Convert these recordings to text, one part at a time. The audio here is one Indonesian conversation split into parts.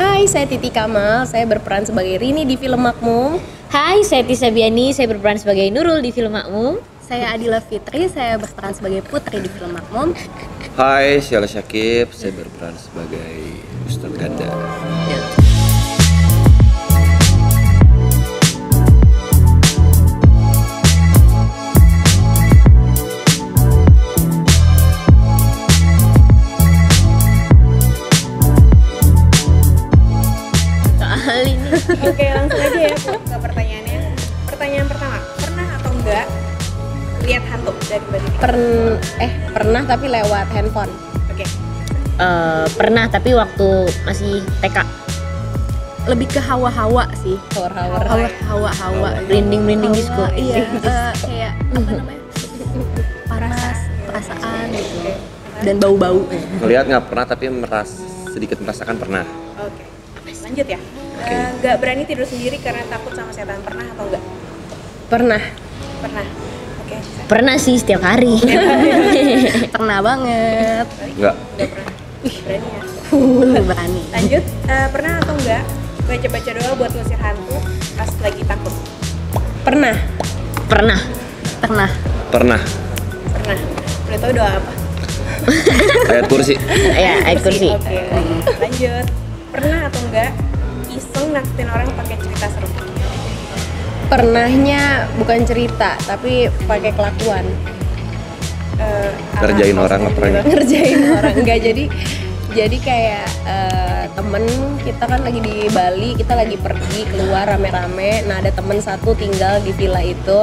Hai, saya Titi Kamal, saya berperan sebagai Rini di film Makmum. Hai, saya Tisha Biani, saya berperan sebagai Nurul di film Makmum. Saya Adila Fitri, saya berperan sebagai Putri di film Makmum. Hai, Syala Syakib, saya berperan sebagai Ustaz Ganda. Oke, langsung aja ya ke pertanyaannya. Pertanyaan pertama, pernah atau enggak lihat hantu dari Mbak Titi? Pernah tapi lewat handphone. Oke. Pernah tapi waktu masih TK. Lebih ke hawa-hawa sih. Hawa-hawa. Merinding-merinding di sekolah. Iya, kayak apa namanya? Perasaan gitu. Okay. Dan bau-bau. Melihat nggak pernah tapi sedikit merasakan pernah. Oke. Lanjut ya. Nggak berani tidur sendiri karena takut sama setan, pernah atau enggak? Pernah. Oke. Pernah sih, setiap hari. Pernah banget. Nggak pernah. Berani ya? Berani. Lanjut, pernah atau enggak baca-baca doa buat ngusir hantu pas lagi takut? Pernah. Boleh tahu doa apa? Ayat kursi. Ya, ayat kursi. Oke. Lanjut, pernah atau enggak iseng nakutin orang pakai cerita seru? Pernahnya bukan cerita tapi pakai kelakuan. Ngerjain orang apa ya? Ngerjain orang enggak, jadi kayak temen kita kan lagi di Bali, kita lagi pergi keluar rame-rame. Nah, ada temen satu tinggal di villa itu.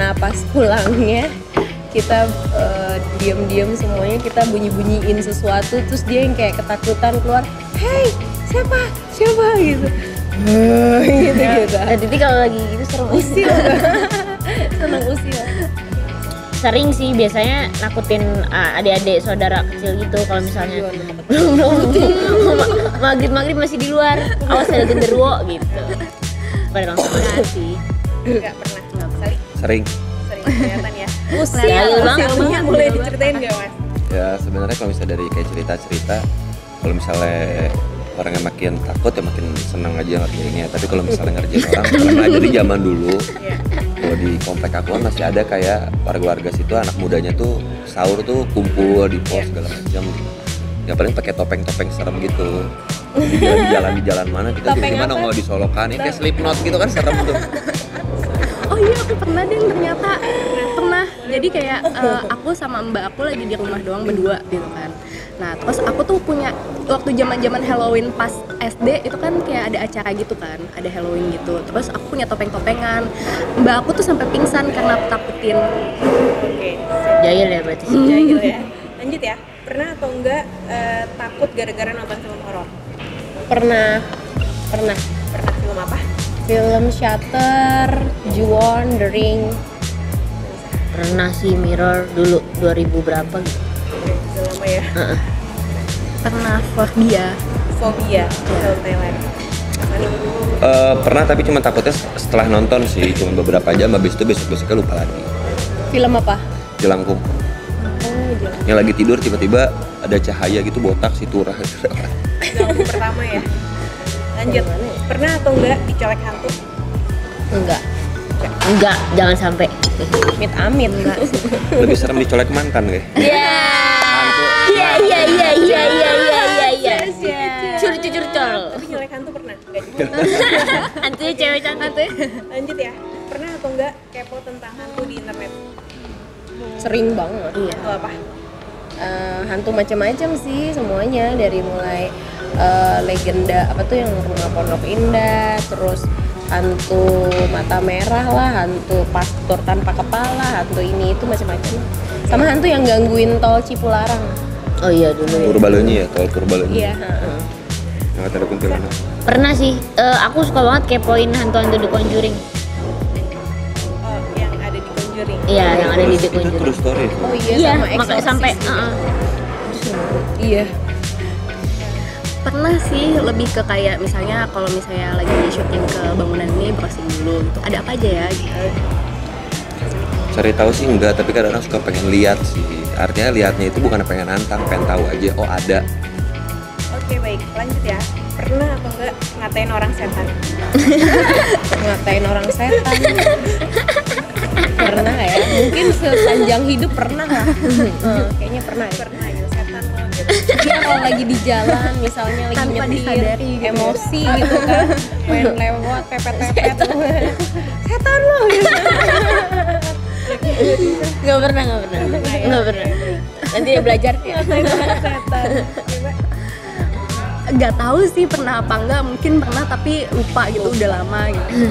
Nah, pas pulangnya kita diam-diam semuanya, kita bunyi-bunyiin sesuatu, terus dia yang kayak ketakutan keluar, "Hey, siapa gitu." Gitu. Jadi kalau lagi gitu serem usil. Senang usil. Sering sih, biasanya nakutin adik-adik saudara kecil gitu. Kalau misalnya maghrib masih di luar, awas ada genderuwo gitu. Pada langsung mati. Enggak pernah sama sekali. Sering kelihatan ya. Usilnya boleh diceritain gak, Mas? Ya sebenarnya kalau misalnya dari kayak cerita-cerita, kalau misalnya orang yang makin takut ya makin senang aja ngerjainnya. Tapi kalau misalnya ngerjain orang, karena dari zaman dulu kalau di komplek aku masih ada kayak warga-warga situ, anak mudanya tuh sahur tuh kumpul di pos segala macam. Ya paling pakai topeng-topeng serem gitu. Di jalan mana kita gimana nggak di Solokan, kayak Slipknot gitu kan, serem tuh. Oh iya, aku pernah deh ternyata. Jadi kayak aku sama mbak aku lagi di rumah doang berdua gitu kan. Nah, terus aku tuh punya waktu zaman-zaman Halloween pas SD itu kan kayak ada acara gitu kan, ada Halloween gitu. Terus aku punya topeng-topengan. Mbak aku tuh sampai pingsan karena aku takutin. Oke. Jahil ya berarti. Jahil ya. Lanjut ya. Pernah atau enggak takut gara-gara nonton film horor? Pernah. Pernah film apa? Film Shutter, Ju-On, The Ring. Pernah sih, Mirror dulu 2000 berapa gitu. Udah lama ya. Pernah fobia film Thailand. Pernah tapi cuma takutnya setelah nonton sih, cuma beberapa jam, habis itu besok-besoknya lupa lagi. Film apa? Jelangkung. Yang lagi tidur tiba-tiba ada cahaya gitu, botak si turah. Jelangkung pertama ya. Lanjut. Pernah atau enggak dicolek hantu? Enggak, jangan sampai. Amit-amit enggak. Lebih serem dicolek mantan kayak. Iya. Curcol. Tapi colek hantu pernah? Hantunya cewek cantik. Lanjut ya. Pernah atau enggak kepo tentang hantu di internet? Sering banget. Iya. Atau apa? Hantu macam-macam sih semuanya, dari mulai legenda apa tuh yang rumah Pondok Indah, terus hantu mata merah lah, hantu pastor tanpa kepala, hantu ini itu macam-macam. Sama hantu yang gangguin tol Cipularang. Oh iya dulu ya. Purbalonyi ya, tol Purbalonyi. Iya. Yang ada kuntilanak. Pernah sih, aku suka banget kepoin hantu-hantu di Conjuring. Oh, yang ada di Conjuring. Iya, yang ada di Conjuring. Itu true story. Oh iya, makanya sampai. Iya. Pernah sih, lebih ke kayak misalnya kalau misalnya lagi syuting ke bangunan ini, browsing dulu gitu, ada apa aja ya gitu. Cari tahu sih enggak, tapi kadang-kadang suka pengen lihat sih. Artinya lihatnya itu bukan pengen nantang, pengen tahu aja, oh ada. Oke, baik, lanjut ya. Pernah atau enggak ke ngatain orang setan. Ngatain orang setan. Pernah ya? Mungkin sepanjang hidup pernah lah. Kayaknya pernah ya? Pernah ya, setan loh gitu. Ya, kalau lagi di jalan misalnya lagi tanpa nyetir, gitu. Emosi gitu kan. Main lewat, pepet-pepet. Setan loh gitu. Nggak pernah. Nanti dia belajar ya. Setan. Nggak tahu sih pernah apa enggak, mungkin pernah tapi lupa gitu, udah lama gitu.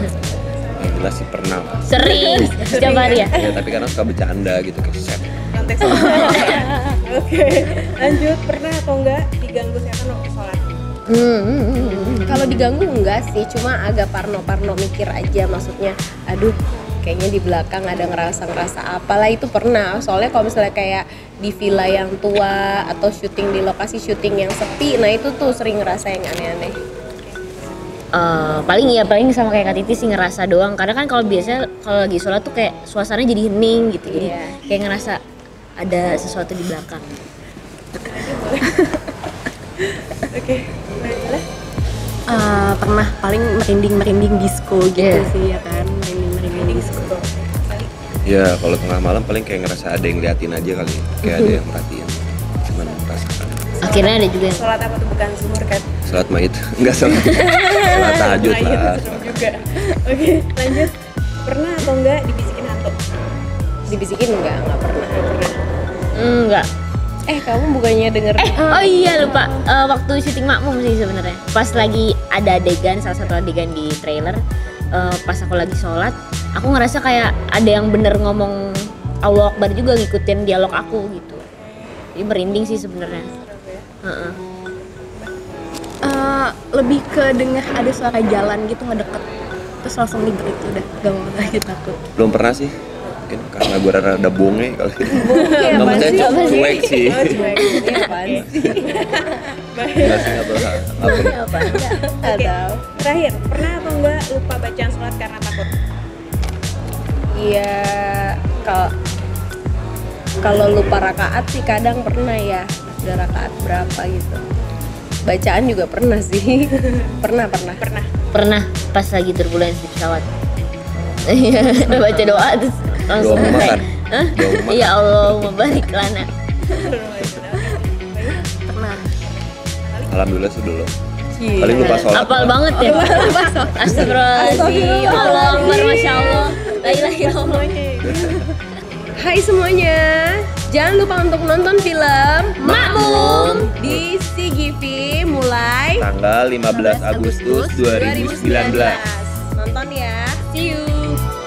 Yang jelas sih pernah. Sering. Setiap hari ya? Iya, tapi karena suka bercanda gitu, keset. Konteks oke, lanjut. Pernah atau enggak diganggu setan waktu sholat? Kalau diganggu enggak sih, cuma agak parno-parno mikir aja, maksudnya aduh kayaknya di belakang ada ngerasa-ngerasa apalah, itu pernah. Soalnya kalau misalnya kayak di villa yang tua atau syuting di lokasi syuting yang sepi, nah itu tuh sering ngerasa yang aneh-aneh. Paling sama kayak Kak Titi sih, ngerasa doang. Karena kan kalau biasanya kalau lagi sholat tuh kayak suasananya jadi hening gitu, jadi kayak ngerasa ada sesuatu di belakang. Oke, boleh. Pernah paling merinding disco gitu sih ya kan. Ya kalau tengah malam paling kayak ngerasa ada yang liatin aja kali, kayak ada yang merhatiin, cuman merasakan. Akhirnya ada juga. Sholat apa tuh, bukan zuhur kan? Sholat maid, enggak sholat. Sholat tahajud lah. Juga. Oke, lanjut. Pernah atau enggak dibisikin hantu? Dibisikin enggak pernah. Enggak. Kamu bukannya denger? Oh iya lupa. Waktu syuting Makmum sih sebenarnya. Pas lagi ada adegan, salah satu adegan di trailer. Pas aku lagi sholat, aku ngerasa kayak ada yang bener ngomong Allahu Akbar juga, ngikutin dialog aku gitu. Jadi merinding sih sebenarnya. Lebih ke dengar ada suara jalan gitu ngedeket, terus langsung libur itu udah gak gitu aku. Belum pernah sih, mungkin karena gue rada bonge kali ini. Namanya cuma cuek sih. Cueknya apaan sih? Terakhir, pernah atau enggak lupa bacaan sholat karena takut? Iya, kalau lupa rakaat sih kadang pernah ya, udah rakaat berapa gitu. Bacaan juga pernah sih. Pernah pas lagi turbulensi di pesawat. Iya, udah baca doa terus langsung makan. Iya, Allah mubarik lana. Alhamdulillah sih belum. Paling lupa sholat. Apal banget ya. Astagfirullahaladzim. Allah Akbar, Masya Allah. Hai semuanya, jangan lupa untuk nonton film Makmum di CGV mulai tanggal 15 Agustus 2019. Nonton ya. See you.